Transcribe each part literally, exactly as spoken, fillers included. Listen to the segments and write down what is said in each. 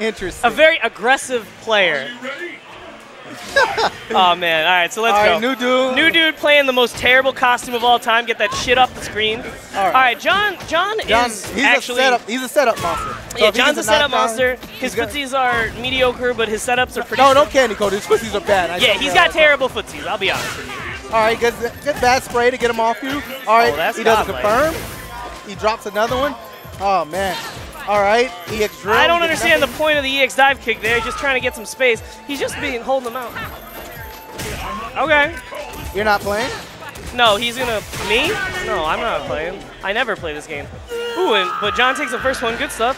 Interesting. A very aggressive player. Are you ready? Oh, man. All right, so let's all go. Right, NuDood. NuDood playing the most terrible costume of all time. Get that shit up the screen. All right, all right John, John John is he's actually... A setup, he's a setup monster. So yeah, John's a setup monster. His footsies are mediocre, but his setups are pretty... No, no candy, Cody. His footsies are bad. I yeah, he's got terrible footsies. I'll be honest with you. All right, good, good bad spray to get him off you. All right, oh, he does a confirm. He drops another one. Oh, man. All right, E X drill. I don't understand nothing. The point of the E X dive kick there. He's just trying to get some space. He's just being holding them out. Okay. You're not playing? No, he's going to... Me? No, I'm not playing. I never play this game. Ooh, and, but John takes the first one. Good stuff.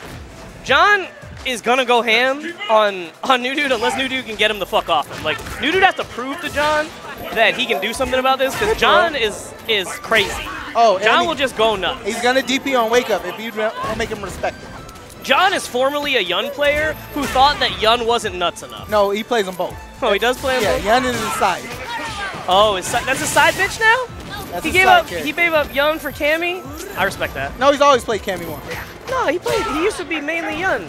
John is going to go ham on, on NuDood unless NuDood can get him the fuck off him. Like, NuDood has to prove to John that he can do something about this because John is, is crazy. Oh, John he, will just go nuts. He's going to D P on Wake Up if you don't make him respect it. John is formerly a Yun player who thought that Yun wasn't nuts enough. No, he plays them both. Oh, he does play them yeah, both? Yeah, Yun is his side. Oh, his side, that's his side bitch now? That's he, gave side up, he gave up Yun for Cammy? I respect that. No, he's always played Cammy one. No, he played. He used to be mainly Yun.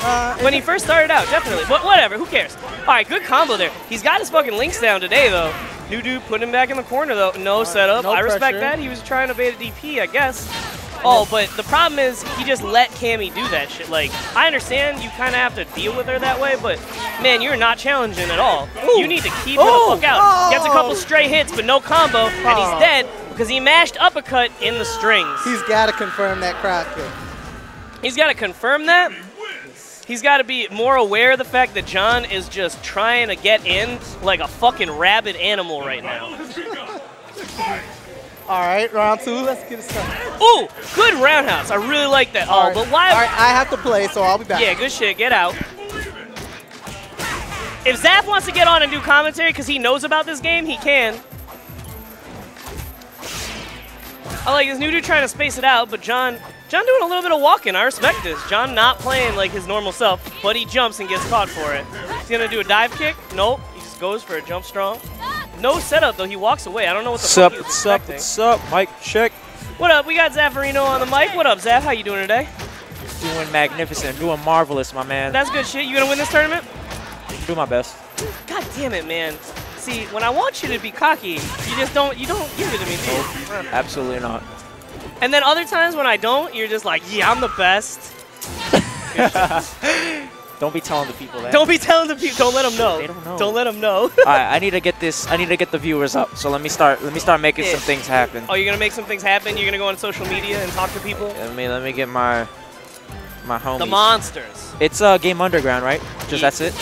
Uh, when he first started out, definitely. But whatever, who cares? All right, good combo there. He's got his fucking links down today, though. NuDood put him back in the corner, though. No right, setup. No I pressure. respect that. He was trying to bait a D P, I guess. Oh, but the problem is he just let Cammy do that shit. Like, I understand you kind of have to deal with her that way, but, man, you're not challenging at all. Ooh. You need to keep Ooh. her the fuck out. Oh. Gets a couple stray hits, but no combo, oh. and he's dead because he mashed uppercut in the strings. He's got to confirm that crowd kick. He's got to confirm that. He's got to be more aware of the fact that John is just trying to get in like a fucking rabid animal right now. All right, round two. Let's get it started. Ooh, good roundhouse. I really like that. All oh, right. but why? All right, I have to play, so I'll be back. Yeah, good shit. Get out. If Zaff wants to get on and do commentary because he knows about this game, he can. I like this NuDood trying to space it out, but John... John doing a little bit of walking. I respect this. John not playing like his normal self, but he jumps and gets caught for it. He's going to do a dive kick. Nope. He just goes for a jump strong. No setup, though. He walks away. I don't know what the fuck he was expecting. What's up? What's up? Mic check. What up? We got Zaffarino on the mic. What up, Zaff? How you doing today? Doing magnificent. Doing marvelous, my man. That's good shit. You going to win this tournament? Do my best. God damn it, man. See, when I want you to be cocky, you just don't, you don't give it to me, dude. Absolutely not. And then other times when I don't, you're just like, yeah, I'm the best. Don't be telling the people that. Don't be telling the people. Don't let them know. They don't know. Don't let them know. All right, I need to get this. I need to get the viewers up. So let me start. Let me start making yeah. some things happen. Oh, you're gonna make some things happen. You're gonna go on social media and talk to people. Let me let me get my my homies. The monsters. It's uh, Game Underground, right? Just yeah. that's it.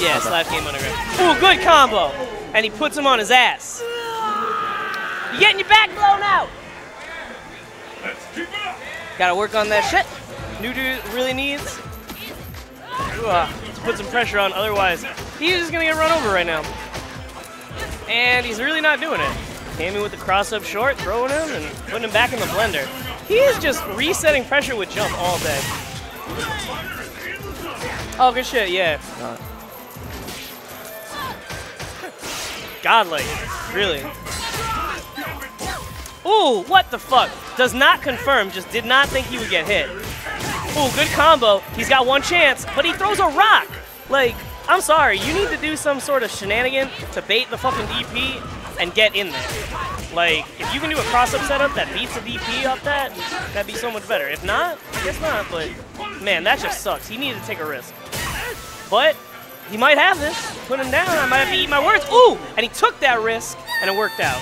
Yeah, it's live Game Underground. Ooh, good combo. And he puts him on his ass. You're getting your back blown out. Let's keep it up. Gotta work on that shit. NuDood really needs to put some pressure on, otherwise he's just gonna get run over right now. And he's really not doing it. Cammy with the cross-up short, throwing him and putting him back in the blender. He is just resetting pressure with jump all day. Oh, good shit, yeah. Godlike, really. Ooh, what the fuck? Does not confirm, just did not think he would get hit. Ooh, good combo. He's got one chance, but he throws a rock. Like, I'm sorry, you need to do some sort of shenanigan to bait the fucking D P and get in there. Like, if you can do a cross-up setup that beats a D P up that, that'd be so much better. If not, I guess not, but man, that just sucks. He needed to take a risk. But he might have this. Put him down, I might have to eat my words. Ooh, and he took that risk, and it worked out.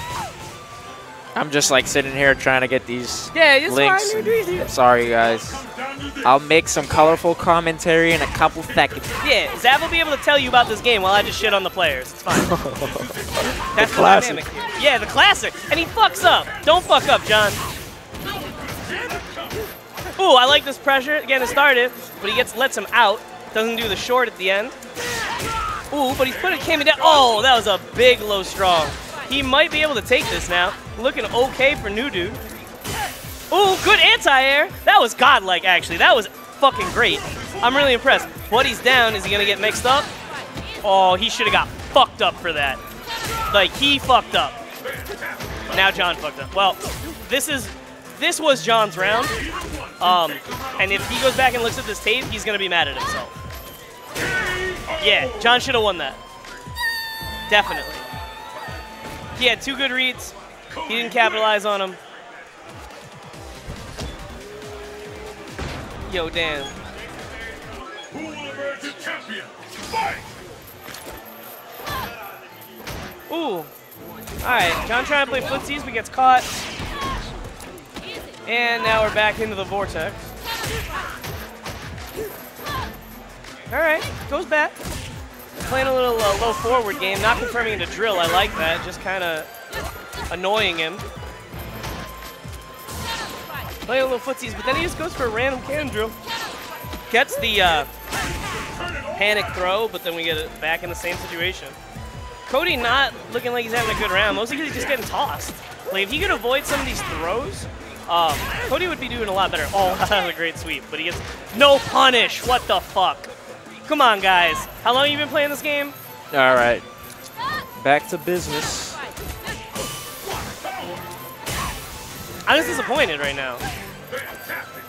I'm just like sitting here trying to get these yeah, it's links. Fine. Sorry, guys. I'll make some colorful commentary in a couple seconds. Yeah, Zav will be able to tell you about this game while I just shit on the players. It's fine. That's the, the dynamic here. Yeah, the classic. And he fucks up. Don't fuck up, John. Ooh, I like this pressure. Again, it started, but he gets lets him out. Doesn't do the short at the end. Ooh, but he's putting Cammy down. Oh, that was a big low strong. He might be able to take this now. Looking okay for NuDood. Ooh, good anti-air. That was godlike, actually. That was fucking great. I'm really impressed. But he's down. Is he going to get mixed up? Oh, he should have got fucked up for that. Like, he fucked up. Now John fucked up. Well, this is this was John's round. Um, and if he goes back and looks at this tape, he's going to be mad at himself. Yeah, John should have won that. Definitely. He had two good reads. He didn't capitalize on them. Yo, damn. Who will emerge as champion? Fight! Ooh. All right, John trying to play footsies, but gets caught. And now we're back into the vortex. All right, goes back. Playing a little uh, low forward game, not confirming into drill. I like that, just kind of annoying him. Playing a little footsies, but then he just goes for a random cannon drill. Gets the uh, panic throw, but then we get it back in the same situation. Cody not looking like he's having a good round, mostly because he's just getting tossed. Like, if he could avoid some of these throws, um, Cody would be doing a lot better. Oh, that was a great sweep, but he gets no punish. What the fuck? Come on, guys. How long have you been playing this game? All right. Back to business. I'm just disappointed right now.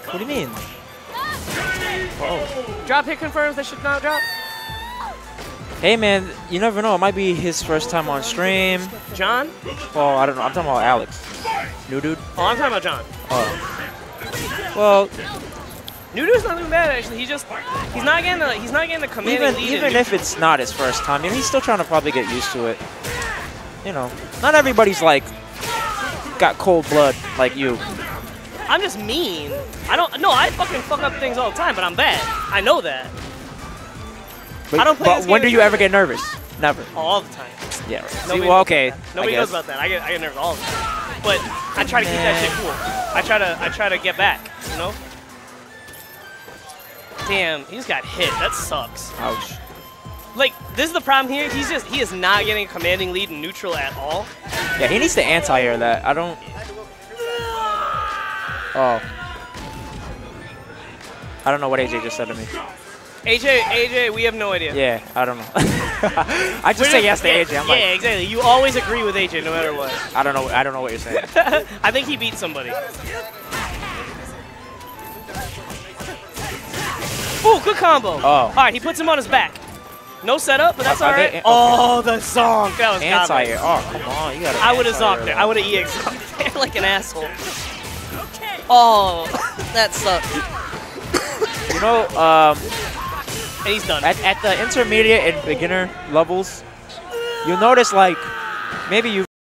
What do you mean? Oh. Drop hit confirms that should not drop. Hey, man, you never know. It might be his first time on stream. John? Oh, I don't know. I'm talking about Alex. NuDood? Oh, I'm talking about John. Oh. Well, NuDood's not doing bad, actually. He just, he's not getting the, he's not getting the command. Even, even if it's not his first time, you know, he's still trying to probably get used to it. You know, not everybody's, like, got cold blood like you. I'm just mean. I don't, no, I fucking fuck up things all the time, but I'm bad. I know that. But, I don't play but this game when do you ever get nervous? Never. Oh, all the time. Yeah. See, well, okay. Nobody knows about that. I get, I get nervous all the time. But I try to keep that shit cool. I try to, I try to get back. You know. Damn, he just got hit. That sucks. Ouch. Like, this is the problem here. He's just, he is not getting a commanding lead in neutral at all. Yeah, he needs to anti-air that. I don't. Oh. I don't know what A J just said to me. A J, A J, we have no idea. Yeah, I don't know. I just say yes to A J. I'm yeah, like, exactly. You always agree with A J, no matter what. I don't know. I don't know what you're saying. I think he beat somebody. Ooh, good combo. Oh. All right, he puts him on his back. No setup, but that's uh, all right. Okay. Oh, the zonk. That was anti-air. Oh, come on. You gotta I would have zonked there. I would have E X zonked there like an asshole. Oh, that sucked. You know, um... and he's done. At, at the intermediate and beginner levels, you'll notice, like, maybe you